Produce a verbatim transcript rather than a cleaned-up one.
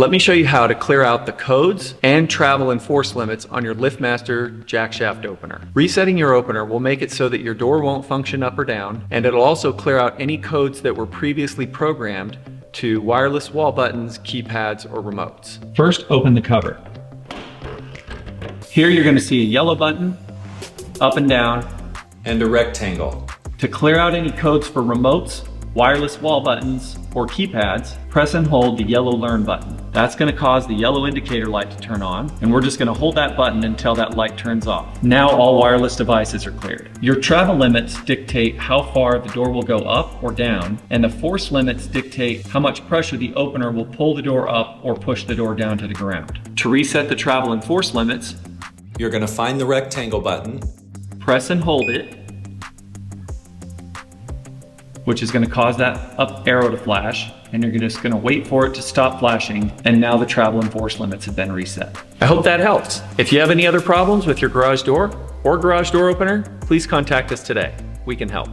Let me show you how to clear out the codes and travel and force limits on your LiftMaster jackshaft opener. Resetting your opener will make it so that your door won't function up or down, and it'll also clear out any codes that were previously programmed to wireless wall buttons, keypads, or remotes. First, open the cover. Here you're going to see a yellow button, up and down, and a rectangle. To clear out any codes for remotes, wireless wall buttons, or keypads, press and hold the yellow Learn button. That's going to cause the yellow indicator light to turn on, and we're just going to hold that button until that light turns off. Now all wireless devices are cleared. Your travel limits dictate how far the door will go up or down, and the force limits dictate how much pressure the opener will pull the door up or push the door down to the ground. To reset the travel and force limits, you're going to find the rectangle button, press and hold it, which is going to cause that up arrow to flash, and you're just going to wait for it to stop flashing, and now the travel and force limits have been reset. I hope that helps. If you have any other problems with your garage door or garage door opener, please contact us today. We can help.